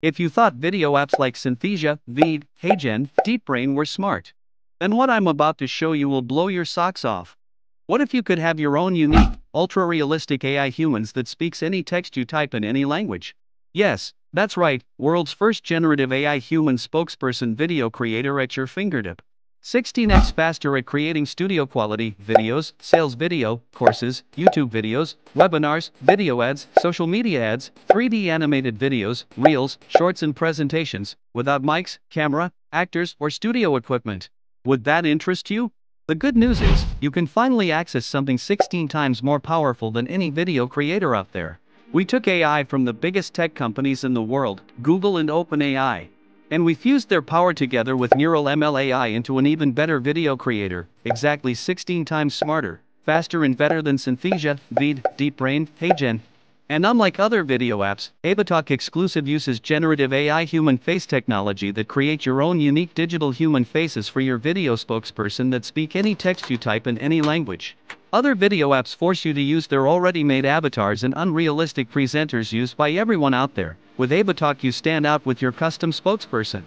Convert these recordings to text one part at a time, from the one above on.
If you thought video apps like Synthesia, Veed, HeyGen, DeepBrain were smart, then what I'm about to show you will blow your socks off. What if you could have your own unique, ultra-realistic AI humans that speaks any text you type in any language? Yes, that's right, world's first generative AI human spokesperson video creator at your fingertip. 16x faster at creating studio-quality videos, sales video, courses, YouTube videos, webinars, video ads, social media ads, 3D animated videos, reels, shorts and presentations, without mics, camera, actors, or studio equipment. Would that interest you? The good news is, you can finally access something 16 times more powerful than any video creator out there. We took AI from the biggest tech companies in the world, Google and OpenAI, and we fused their power together with Neural ML AI into an even better video creator, exactly 16 times smarter, faster and better than Synthesia, Veed, DeepBrain, HeyGen. And unlike other video apps, AvaTalk exclusive uses generative AI human face technology that create your own unique digital human faces for your video spokesperson that speak any text you type in any language. Other video apps force you to use their already made avatars and unrealistic presenters used by everyone out there. With AvaTalk you stand out with your custom spokesperson.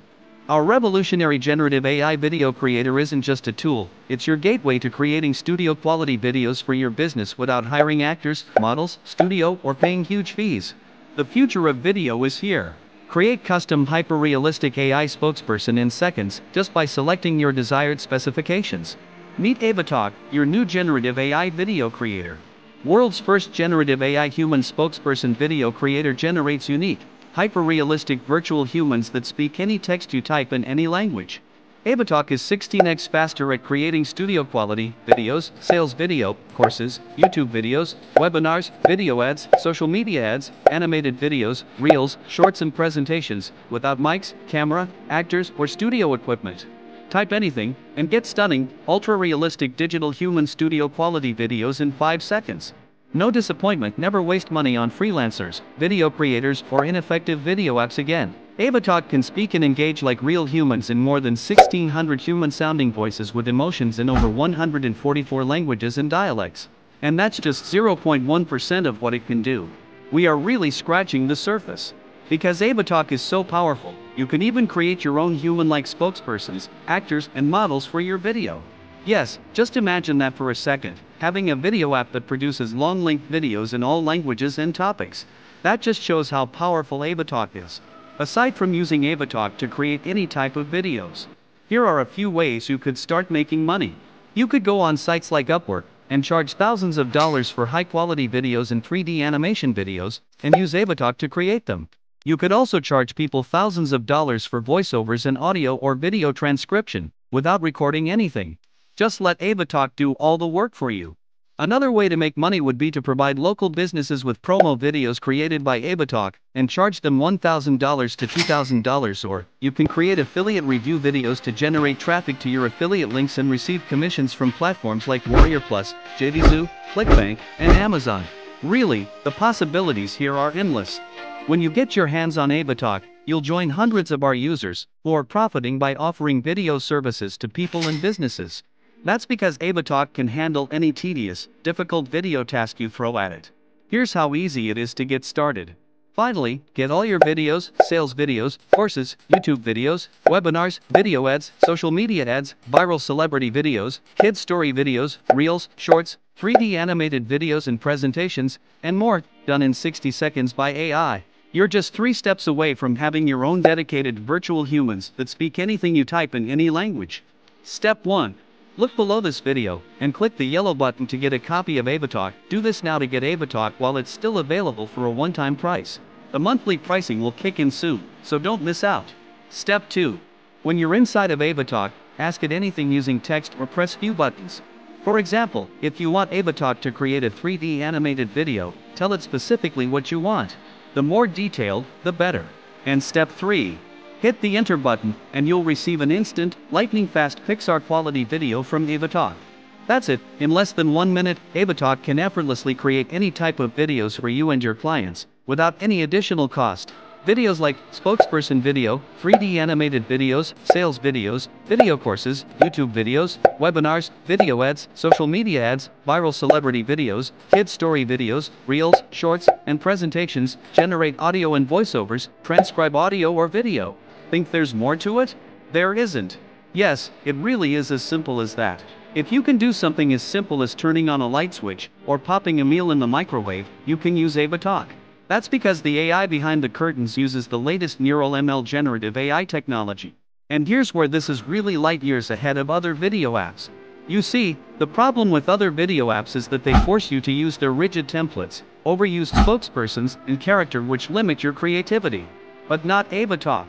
Our revolutionary generative AI video creator isn't just a tool, it's your gateway to creating studio quality videos for your business without hiring actors, models, studio, or paying huge fees. The future of video is here. Create custom hyper-realistic AI spokesperson in seconds, just by selecting your desired specifications. Meet AvaTalk, your new generative AI video creator. World's first generative AI human spokesperson video creator generates unique, hyper-realistic virtual humans that speak any text you type in any language. AvaTalk is 16x faster at creating studio-quality videos, sales video, courses, YouTube videos, webinars, video ads, social media ads, animated videos, reels, shorts and presentations, without mics, camera, actors, or studio equipment. Type anything, and get stunning, ultra-realistic digital human studio-quality videos in 5 seconds. No disappointment, never waste money on freelancers, video creators, or ineffective video apps again. AvaTalk can speak and engage like real humans in more than 1,600 human-sounding voices with emotions in over 144 languages and dialects. And that's just 0.1% of what it can do. We are really scratching the surface. Because AvaTalk is so powerful, you can even create your own human-like spokespersons, actors, and models for your video. Yes, just imagine that for a second, having a video app that produces long-linked videos in all languages and topics. That just shows how powerful AvaTalk is. Aside from using AvaTalk to create any type of videos, here are a few ways you could start making money. You could go on sites like Upwork and charge thousands of dollars for high-quality videos and 3D animation videos, and use AvaTalk to create them. You could also charge people thousands of dollars for voiceovers and audio or video transcription, without recording anything. Just let AvaTalk do all the work for you. Another way to make money would be to provide local businesses with promo videos created by AvaTalk, and charge them $1,000 to $2,000, or you can create affiliate review videos to generate traffic to your affiliate links and receive commissions from platforms like Warrior Plus, JVZoo, ClickBank, and Amazon. Really, the possibilities here are endless. When you get your hands on AvaTalk, you'll join hundreds of our users, who are profiting by offering video services to people and businesses. That's because AvaTalk can handle any tedious, difficult video task you throw at it. Here's how easy it is to get started. Finally, get all your videos, sales videos, courses, YouTube videos, webinars, video ads, social media ads, viral celebrity videos, kids story videos, reels, shorts, 3D animated videos and presentations, and more, done in 60 seconds by AI. You're just 3 steps away from having your own dedicated virtual humans that speak anything you type in any language. Step 1. Look below this video, and click the yellow button to get a copy of AvaTalk. Do this now to get AvaTalk while it's still available for a one-time price. The monthly pricing will kick in soon, so don't miss out. Step 2. When you're inside of AvaTalk, ask it anything using text or press few buttons. For example, if you want AvaTalk to create a 3D animated video, tell it specifically what you want. The more detailed, the better. And step 3. Hit the enter button, and you'll receive an instant, lightning-fast Pixar-quality video from AvaTalk. That's it, in less than 1 minute, AvaTalk can effortlessly create any type of videos for you and your clients, without any additional cost. Videos like spokesperson video, 3D animated videos, sales videos, video courses, YouTube videos, webinars, video ads, social media ads, viral celebrity videos, kid story videos, reels, shorts, and presentations, generate audio and voiceovers, transcribe audio or video. Think there's more to it? There isn't. Yes, it really is as simple as that. If you can do something as simple as turning on a light switch, or popping a meal in the microwave, you can use AvaTalk. That's because the AI behind the curtains uses the latest Neural ML generative AI technology. And here's where this is really light years ahead of other video apps. You see, the problem with other video apps is that they force you to use their rigid templates, overused spokespersons, and character which limit your creativity. But not AvaTalk.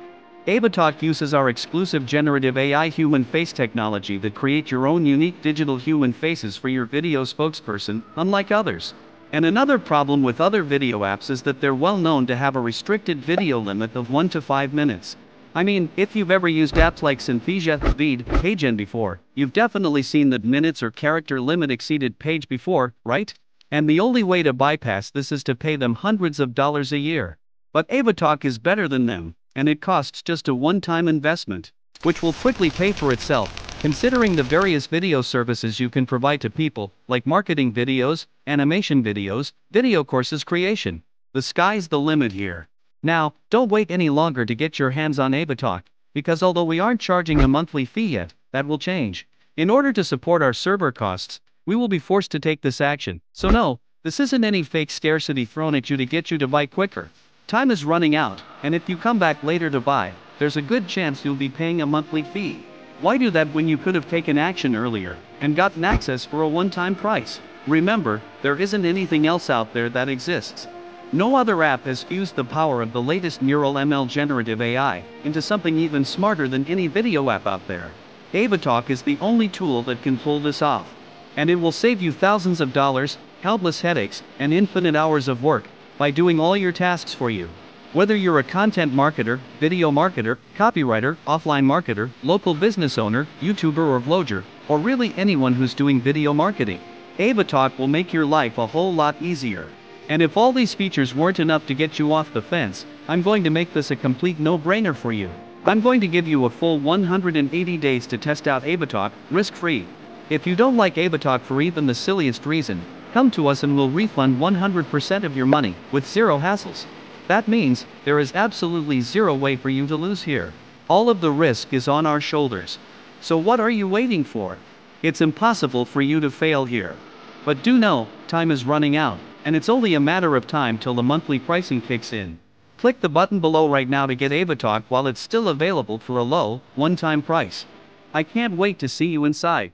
AvaTalk uses our exclusive generative AI human face technology that creates your own unique digital human faces for your video spokesperson, unlike others. And another problem with other video apps is that they're well known to have a restricted video limit of 1 to 5 minutes. I mean, if you've ever used apps like Synthesia, Veed, HeyGen before, you've definitely seen that minutes or character limit exceeded page before, right? And the only way to bypass this is to pay them hundreds of dollars a year. But AvaTalk is better than them. And it costs just a one-time investment, which will quickly pay for itself, considering the various video services you can provide to people, like marketing videos, animation videos, video courses creation. The sky's the limit here. Now, don't wait any longer to get your hands on AvaTalk, because although we aren't charging a monthly fee yet, that will change. In order to support our server costs, we will be forced to take this action. So no, this isn't any fake scarcity thrown at you to get you to buy quicker. Time is running out, and if you come back later to buy, there's a good chance you'll be paying a monthly fee. Why do that when you could have taken action earlier and gotten access for a one-time price? Remember, there isn't anything else out there that exists. No other app has fused the power of the latest Neural ML generative AI into something even smarter than any video app out there. AvaTalk is the only tool that can pull this off. And it will save you thousands of dollars, countless headaches, and infinite hours of work, by doing all your tasks for you. Whether you're a content marketer, video marketer, copywriter, offline marketer, local business owner, YouTuber or vlogger, or really anyone who's doing video marketing, AvaTalk will make your life a whole lot easier. And if all these features weren't enough to get you off the fence, I'm going to make this a complete no-brainer for you. I'm going to give you a full 180 days to test out AvaTalk, risk-free. If you don't like AvaTalk for even the silliest reason, come to us and we'll refund 100% of your money, with zero hassles. That means, there is absolutely zero way for you to lose here. All of the risk is on our shoulders. So what are you waiting for? It's impossible for you to fail here. But do know, time is running out, and it's only a matter of time till the monthly pricing kicks in. Click the button below right now to get AvaTalk while it's still available for a low, one-time price. I can't wait to see you inside.